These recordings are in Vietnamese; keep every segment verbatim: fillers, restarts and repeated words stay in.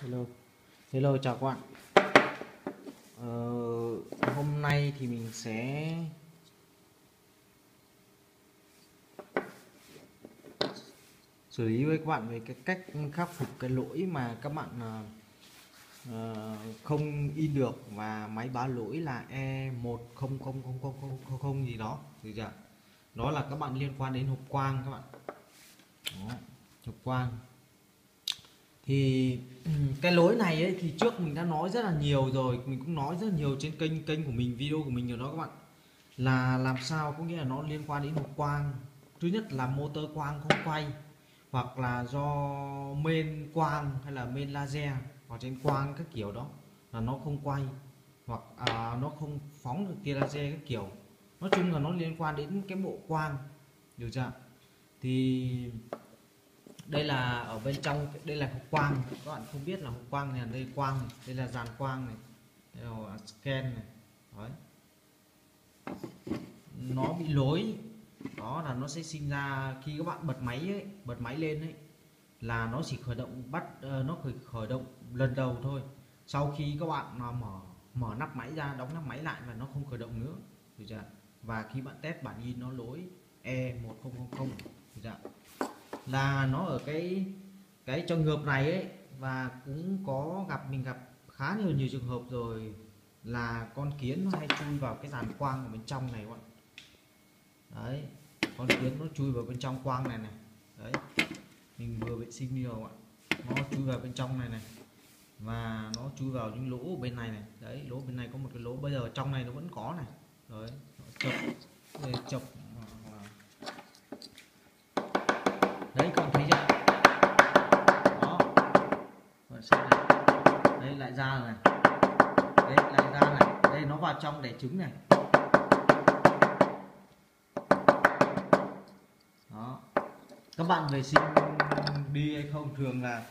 Hello, hello chào các bạn. ờ, Hôm nay thì mình sẽ xử lý với các bạn về cái cách khắc phục cái lỗi mà các bạn uh, không in được và máy báo lỗi là E một không không không không không gì đó. Được chưa? Đó là các bạn liên quan đến hộp quang các bạn. Đó, hộp quang. Thì cái lỗi này ấy, thì trước mình đã nói rất là nhiều rồi, mình cũng nói rất nhiều trên kênh kênh của mình, video của mình rồi đó các bạn. Là làm sao, có nghĩa là nó liên quan đến hộp quang. Thứ nhất là motor quang không quay, hoặc là do main quang hay là main laser hoặc trên quang các kiểu đó là nó không quay, hoặc à, nó không phóng được tia laser các kiểu. Nói chung là nó liên quan đến cái bộ quang, được chưa? Thì đây là ở bên trong, đây là hộp quang. Các bạn không biết là hộp quang này, đây quang, đây là dàn quang này, đây là scan này. Đấy. Nó bị lỗi, đó là nó sẽ sinh ra khi các bạn bật máy ấy, bật máy lên ấy là nó chỉ khởi động bắt uh, nó khởi khởi động lần đầu thôi. Sau khi các bạn uh, mở mở nắp máy ra, đóng nắp máy lại mà nó không khởi động nữa, được chưa? Và khi bạn test bản in nó lỗi E một không không không, được chưa? Là nó ở cái cái trường hợp này ấy, và cũng có gặp mình gặp khá nhiều nhiều trường hợp rồi, là con kiến nó hay chui vào cái dàn quang ở bên trong này các bạn. Đấy, con kiến nó chui vào bên trong quang này này. Đấy, mình vừa vệ sinh đi rồi ạ. Nó chui vào bên trong này này, và nó chui vào những lỗ bên này này. Đấy, lỗ bên này có một cái lỗ, bây giờ trong này nó vẫn có này. Đấy, nó chọc, chọc. Đấy, các bạn thấy chưa? Đó, đây lại ra rồi này. Đấy, lại ra này. Đây nó vào trong đẻ trứng này. Các bạn vệ sinh đi hay không, thường là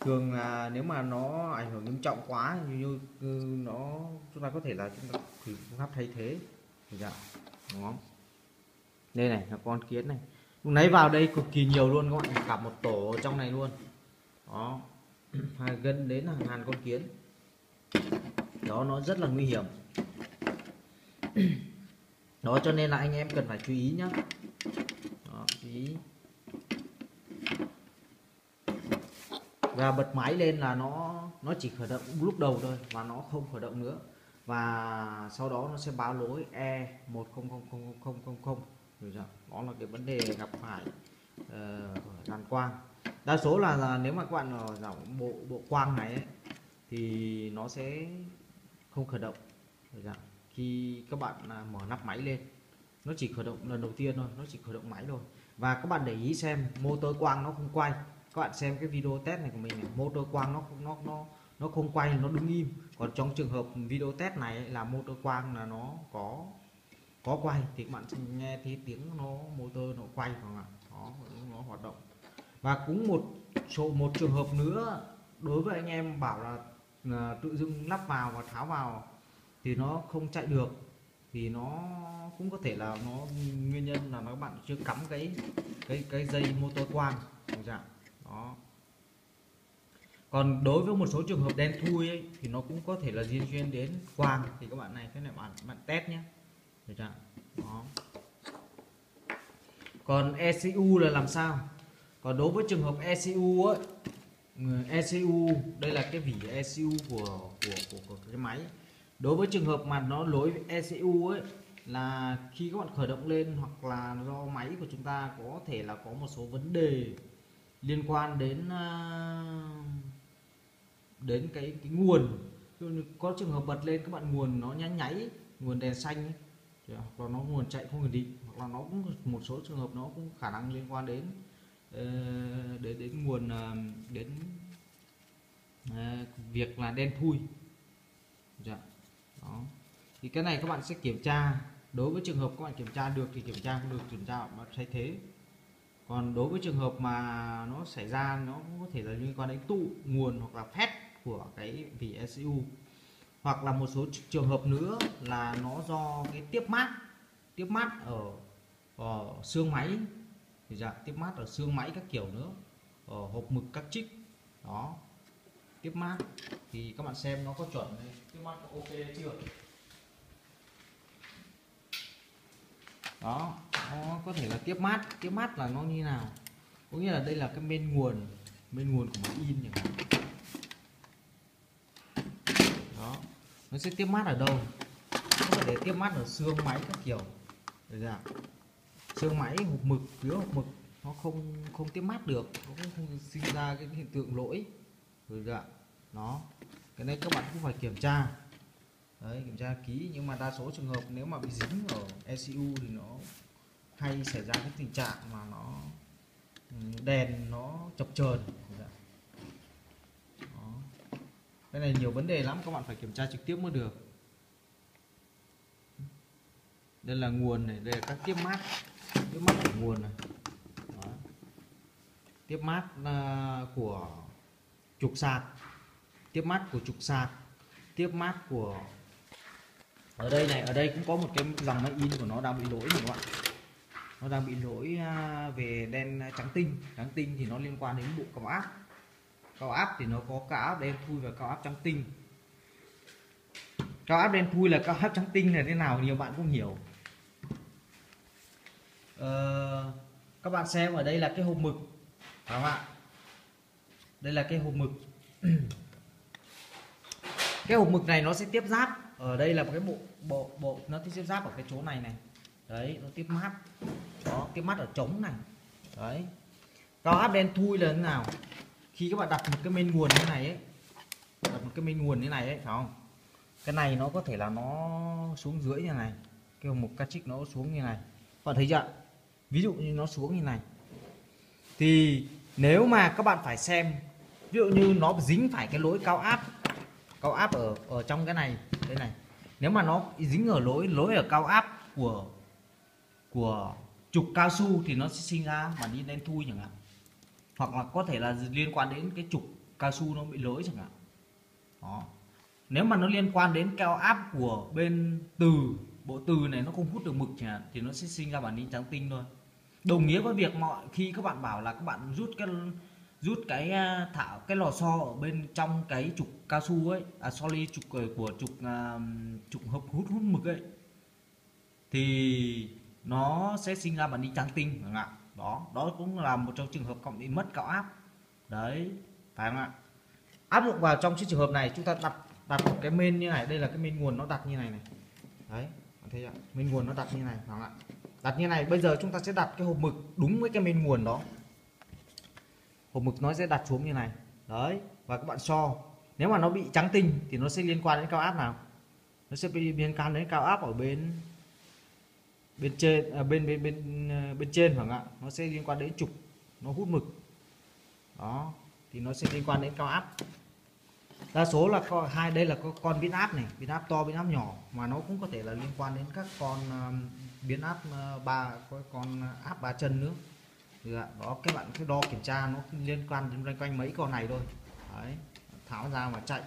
thường là nếu mà nó ảnh hưởng nghiêm trọng quá như, như nó chúng ta có thể là chúng ta thử phương pháp thay thế. Dạ. Đó. Đây này là con kiến này. Lúc nãy vào đây cực kỳ nhiều luôn các bạn, cả một tổ ở trong này luôn. Đó. Gần đến hàng ngàn con kiến. Đó, nó rất là nguy hiểm. Đó, cho nên là anh em cần phải chú ý nhá. Đó, chú ý. Và bật máy lên là nó nó chỉ khởi động lúc đầu thôi và nó không khởi động nữa, và sau đó nó sẽ báo lỗi E một không không không không không không. Được chưa? Đó là cái vấn đề gặp phải ở uh, dàn quang. Đa số là, là nếu mà các bạn ở dòng bộ bộ quang này ấy, thì nó sẽ không khởi động. Được chưa? Khi các bạn uh, mở nắp máy lên, nó chỉ khởi động lần đầu tiên thôi, nó chỉ khởi động máy thôi. Và các bạn để ý xem motor quang nó không quay. Các bạn xem cái video test này của mình này, motor quang nó nó nó nó không quay, nó đứng im. Còn trong trường hợp video test này ấy, là motor quang là nó có có quay, thì các bạn nghe thấy tiếng nó motor nó quay không ạ? Đó, nó hoạt động. Và cũng một số một trường hợp nữa, đối với anh em bảo là, là tự dưng lắp vào và tháo vào thì nó không chạy được, thì nó cũng có thể là nó nguyên nhân là các bạn chưa cắm cái cái cái dây motor quang, được chưa? Đó. Còn đối với một số trường hợp đen thui ấy, thì nó cũng có thể là liên quan đến quang, thì các bạn này cái này bạn bạn test nhé, được chưa? Đó. Còn e xê u là làm sao? Còn đối với trường hợp e xê u ấy, e xê u đây là cái vỉ e xê u của của của, của cái máy. Đối với trường hợp mà nó lỗi e xê u ấy, là khi các bạn khởi động lên, hoặc là do máy của chúng ta có thể là có một số vấn đề liên quan đến đến cái, cái nguồn. Có trường hợp bật lên các bạn nguồn nó nháy nháy, nguồn đèn xanh ấy, hoặc là nó nguồn chạy không ổn định, hoặc là nó cũng một số trường hợp nó cũng khả năng liên quan đến đến, đến nguồn đến việc là đen thui. Đó. Thì cái này các bạn sẽ kiểm tra, đối với trường hợp các bạn kiểm tra được thì kiểm tra, không được kiểm tra bạn thay thế. Còn đối với trường hợp mà nó xảy ra, nó cũng có thể là liên quan đến tụ nguồn hoặc là phép của cái vỉ e xê u, hoặc là một số trường hợp nữa là nó do cái tiếp mát tiếp mát ở ở xương máy, thì dạ, tiếp mát ở xương máy các kiểu nữa, ở hộp mực các trích đó. tiếp mát thì các bạn xem nó có chuẩn hay tiếp mát có ok chưa. Đó, nó có thể là tiếp mát, tiếp mát là nó như nào, có nghĩa là đây là cái bên nguồn, bên nguồn của máy in nhỉ. Đó, nó sẽ tiếp mát ở đâu? Nó phải để tiếp mát ở xương máy các kiểu. Được chưa? Xương máy hộp mực, phía hộp mực nó không không tiếp mát được, nó cũng không sinh ra cái hiện tượng lỗi. Được chưa? Nó, cái này các bạn cũng phải kiểm tra. Đấy, kiểm tra kỹ, nhưng mà đa số trường hợp nếu mà bị dính ở e xê u thì nó hay xảy ra cái tình trạng mà nó đèn nó chập chờn. Cái này nhiều vấn đề lắm, các bạn phải kiểm tra trực tiếp mới được. Đây là nguồn này, đây là các tiếp mát, tiếp mát của nguồn này. Đó. Tiếp mát của trục sạc, tiếp mát của trục sạc, tiếp mát của ở đây này, ở đây cũng có một cái dòng máy in của nó đang bị lỗi các bạn. Nó đang bị lỗi về đen trắng tinh, trắng tinh thì nó liên quan đến bộ cao áp. Cao áp thì nó có cao áp đen thui và cao áp trắng tinh. Cao áp đen thui là cao áp trắng tinh là thế nào nhiều bạn cũng hiểu. Ờ, các bạn xem ở đây là cái hộp mực, phải không ạ? Đây là cái hộp mực. Cái hộp mực này nó sẽ tiếp giáp ở đây là một cái bộ bộ bộ nó tiếp giáp ở cái chỗ này này. Đấy, nó tiếp mát. Đó, tiếp mát ở trống này. Đấy. Cao áp đen thui là thế nào? Khi các bạn đặt một cái main nguồn như này ấy, đặt một cái main nguồn như này ấy, phải không? Cái này nó có thể là nó xuống dưới như này, cái một ca trích nó xuống như này, các bạn thấy chưa? Ví dụ như nó xuống như này, thì nếu mà các bạn phải xem, ví dụ như nó dính phải cái lỗi cao áp, cao áp ở ở trong cái này, đây này, nếu mà nó dính ở lỗi lỗi ở cao áp của của trục cao su thì nó sẽ sinh ra màn in đen thui chẳng hạn. Hoặc là có thể là liên quan đến cái trục cao su nó bị lỗi chẳng hạn. Đó. Nếu mà nó liên quan đến cao áp của bên từ, bộ từ này nó không hút được mực chẳng hạn, thì nó sẽ sinh ra bản in trắng tinh thôi. Đồng nghĩa với việc mọi khi các bạn bảo là các bạn rút cái rút cái thảo cái lò xo ở bên trong cái trục cao su ấy, à sorry trục của trục trục hộp hút hút mực ấy, thì nó sẽ sinh ra bản in trắng tinh chẳng hạn. Đó, đó cũng là một trong trường hợp cộng bị mất cao áp. Đấy, phải không ạ? Áp dụng vào trong cái trường hợp này, chúng ta đặt đặt một cái main như này, đây là cái main nguồn nó đặt như này này. Đấy, thấy không? Main nguồn nó đặt như này, phải không ạ? Đặt như này, bây giờ chúng ta sẽ đặt cái hộp mực đúng với cái main nguồn đó. Hộp mực nó sẽ đặt xuống như này. Đấy, và các bạn so, nếu mà nó bị trắng tinh thì nó sẽ liên quan đến cao áp nào? Nó sẽ bị liên quan đến cao áp ở bên bên trên à, bên bên bên bên trên phải không ạ? Nó sẽ liên quan đến trục nó hút mực. Đó, thì nó sẽ liên quan đến cao áp. Đa số là có hai, đây là con biến áp này, biến áp to, biến áp nhỏ, mà nó cũng có thể là liên quan đến các con uh, biến áp uh, ba con áp ba chân nữa. Được ạ? Đó, các bạn cứ đo kiểm tra, nó liên quan đến loanh quanh mấy con này thôi. Đấy, tháo ra mà chạy.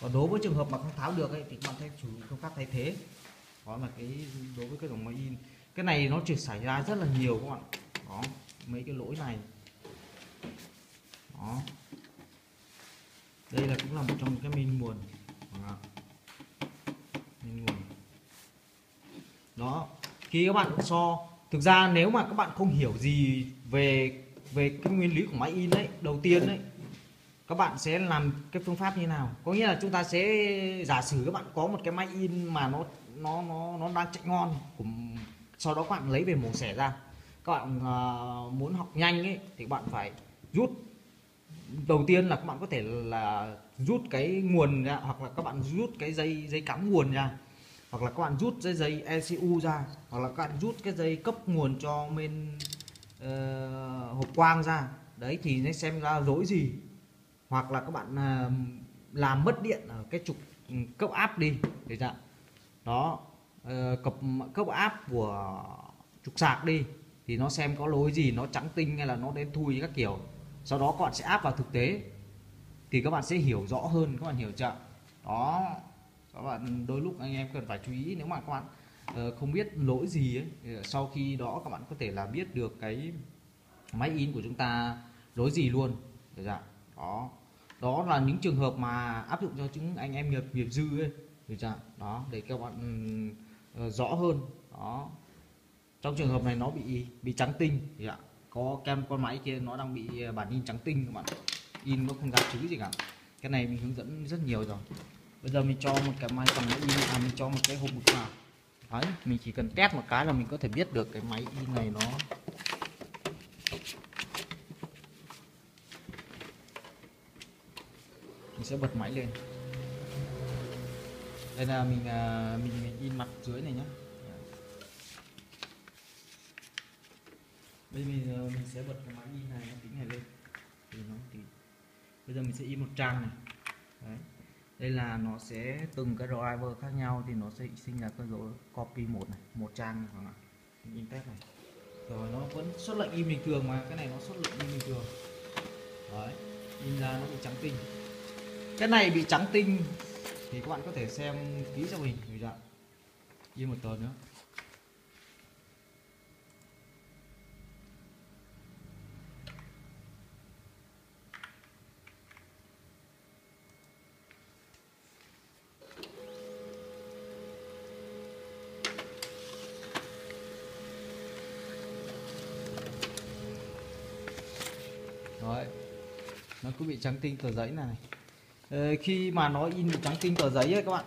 Còn đối với trường hợp mà không tháo được ấy, thì các bạn thấy chủ công tác thay thế. Đó là cái đối với cái dòng máy in, cái này nó chỉ xảy ra rất là nhiều các bạn. Đó, mấy cái lỗi này. Đó, đây là cũng là một trong cái main nguồn. Đó. Main nguồn. Đó, khi các bạn so, thực ra nếu mà các bạn không hiểu gì về về cái nguyên lý của máy in đấy, đầu tiên đấy, các bạn sẽ làm cái phương pháp như nào? Có nghĩa là chúng ta sẽ giả sử các bạn có một cái máy in mà nó nó nó nó đang chạy ngon, sau đó các bạn lấy về mổ xẻ ra. Các bạn uh, muốn học nhanh ấy thì các bạn phải rút, đầu tiên là các bạn có thể là rút cái nguồn ra, hoặc là các bạn rút cái dây dây cắm nguồn ra, hoặc là các bạn rút dây dây e xê u ra, hoặc là các bạn rút cái dây cấp nguồn cho bên uh, hộp quang ra. Đấy thì nó xem ra rối gì, hoặc là các bạn uh, làm mất điện ở cái trục cấp áp đi để ra. Đó, cập cấp áp của trục sạc đi thì nó xem có lỗi gì, nó trắng tinh hay là nó đen thui các kiểu. Sau đó các bạn sẽ áp vào thực tế thì các bạn sẽ hiểu rõ hơn, các bạn hiểu chưa? Đó, các bạn đôi lúc anh em cần phải chú ý, nếu mà các bạn không biết lỗi gì ấy, sau khi đó các bạn có thể là biết được cái máy in của chúng ta lỗi gì luôn, được chưa? Đó, Đó là những trường hợp mà áp dụng cho những anh em nghiệp nghiệp dư ấy. Đó, để các bạn uh, rõ hơn. Đó, trong trường hợp này nó bị bị trắng tinh, có kem con máy kia nó đang bị bản in trắng tinh các bạn, in nó không ra chữ gì cả. Cái này mình hướng dẫn rất nhiều rồi. Bây giờ mình cho một cái máy còn in, à, mình cho một cái hộp mực vào. Đấy, mình chỉ cần test một cái là mình có thể biết được cái máy in này nó mình sẽ bật máy lên. Đây là mình mình, mình in mặt dưới này nhé. Bây giờ mình, mình sẽ bật cái máy in này, tính này lên. Thì nó thì bây giờ mình sẽ in một trang này. Đấy. Đây là nó sẽ từng cái driver khác nhau thì nó sẽ sinh ra cái dấu copy một này, một trang này, mình in test này. Rồi nó vẫn xuất lệnh in bình thường mà, cái này nó xuất lệnh in bình thường. Đấy, in ra nó bị trắng tinh. Cái này bị trắng tinh thì các bạn có thể xem kỹ cho mình, gửi dạng. In một tờ nữa. Đấy. Nó cứ bị trắng tinh tờ giấy này, này. Ờ, khi mà nó in trắng tinh tờ giấy ấy các bạn,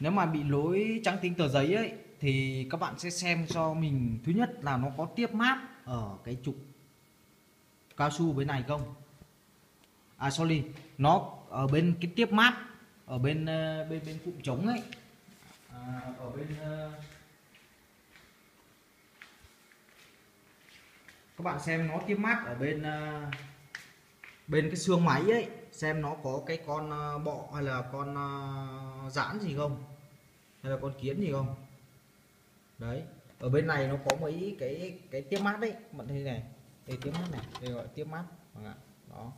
nếu mà bị lỗi trắng tinh tờ giấy ấy thì các bạn sẽ xem cho mình, thứ nhất là nó có tiếp máp ở cái trục cao su bên này không, à sorry nó ở bên cái tiếp máp ở bên bên bên cụm trống ấy, à, ở bên uh... các bạn xem nó tiếp mát ở bên uh, bên cái xương máy ấy, xem nó có cái con uh, bọ hay là con uh, giãn gì không, hay là con kiến gì không. Đấy, ở bên này nó có mấy cái cái tiếp mát đấy bạn thấy này, đây tiếp mát này, đây gọi tiếp mát đó,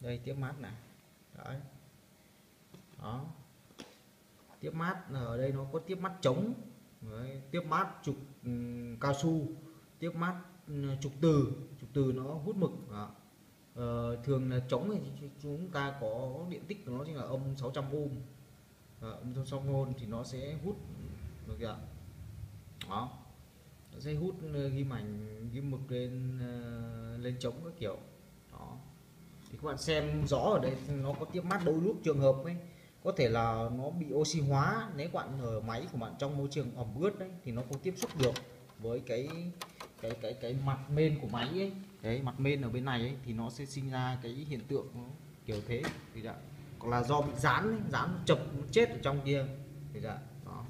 đây tiếp mát này. Đấy, đó tiếp mát ở đây nó có tiếp mát trống, đấy, tiếp mát trục um, cao su, tiếp mát trục từ, trục từ nó hút mực. Ờ, thường là trống thì chúng ta có điện tích của nó chính là âm sáu trăm ohm, âm sáu trăm ohm thì nó sẽ hút được kìa. Đó, nó sẽ hút ghim ảnh ghim mực lên lên trống các kiểu. Đó, thì các bạn xem rõ ở đây nó có tiếp mát. Đôi lúc trường hợp ấy có thể là nó bị oxy hóa, nếu bạn ở máy của bạn trong môi trường ẩm ướt đấy thì nó không tiếp xúc được với cái cái cái cái mặt mên của máy ấy, cái mặt mên ở bên này ấy, thì nó sẽ sinh ra cái hiện tượng nó kiểu thế thì dạ. Còn là do bị dán, dán chập chết ở trong kia thì dạ. Đó,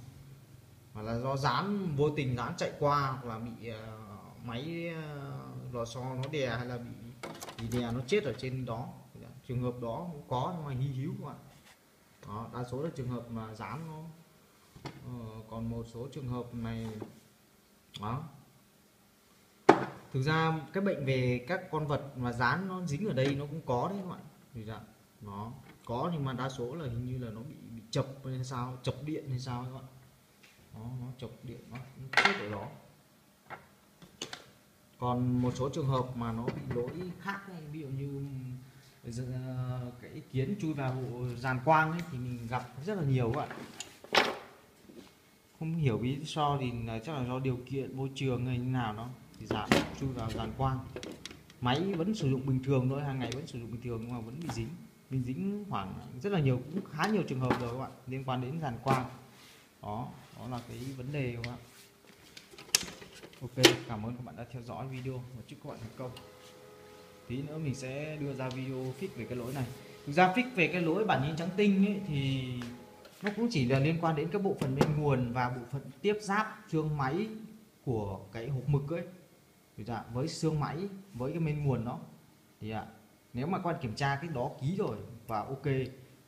hoặc là do dán vô tình dán chạy qua, hoặc là bị uh, máy uh, lò xo nó đè, hay là bị, bị đè nó chết ở trên đó thì dạ. Trường hợp đó cũng có, nhưng mà hy hữu các bạn. Đó, đa số là trường hợp mà dán nó, uh, còn một số trường hợp này. Đó, thực ra cái bệnh về các con vật mà dán nó dính ở đây nó cũng có đấy các bạn. Thì dạ, nó có, nhưng mà đa số là hình như là nó bị, bị chập hay sao, chập điện hay sao các bạn. Đó, nó chập điện nó chết ở đó. Còn một số trường hợp mà nó bị lỗi khác, ví dụ như cái kiến chui vào giàn quang ấy, thì mình gặp rất là nhiều các bạn. Không hiểu vì sao thì chắc là do điều kiện môi trường hay như nào đó thì dán chui vào giàn quang. Máy vẫn sử dụng bình thường thôi, hàng ngày vẫn sử dụng bình thường, nhưng mà vẫn bị dính. Mình dính khoảng rất là nhiều, cũng khá nhiều trường hợp rồi các bạn, liên quan đến giàn quang. Đó, đó là cái vấn đề các bạn. Ok, cảm ơn các bạn đã theo dõi video và chúc các bạn thành công. Tí nữa mình sẽ đưa ra video fix về cái lỗi này. Thực ra fix về cái lỗi bản in trắng tinh ấy, thì nó cũng chỉ là liên quan đến các bộ phận bên nguồn và bộ phận tiếp giáp xương máy của cái hộp mực ấy, dạ, với xương máy, với cái bên nguồn nó thì dạ, nếu mà các bạn kiểm tra cái đó ký rồi và ok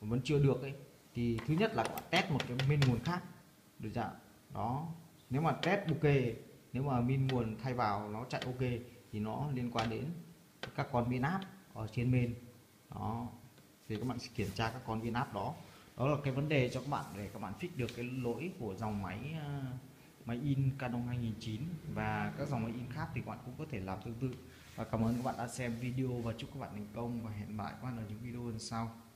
vẫn chưa được ấy, thì thứ nhất là các bạn test một cái bên nguồn khác được dạ. Đó, nếu mà test ok, nếu mà bên nguồn thay vào nó chạy ok thì nó liên quan đến các con biến áp ở trên bên đó, thì các bạn sẽ kiểm tra các con biến áp đó. Đó là cái vấn đề cho các bạn, để các bạn fix được cái lỗi của dòng máy máy in Canon hai nghìn không trăm lẻ chín và các dòng máy in khác thì các bạn cũng có thể làm tương tự. Và cảm ơn các bạn đã xem video và chúc các bạn thành công, và hẹn lại các bạn ở những video lần sau.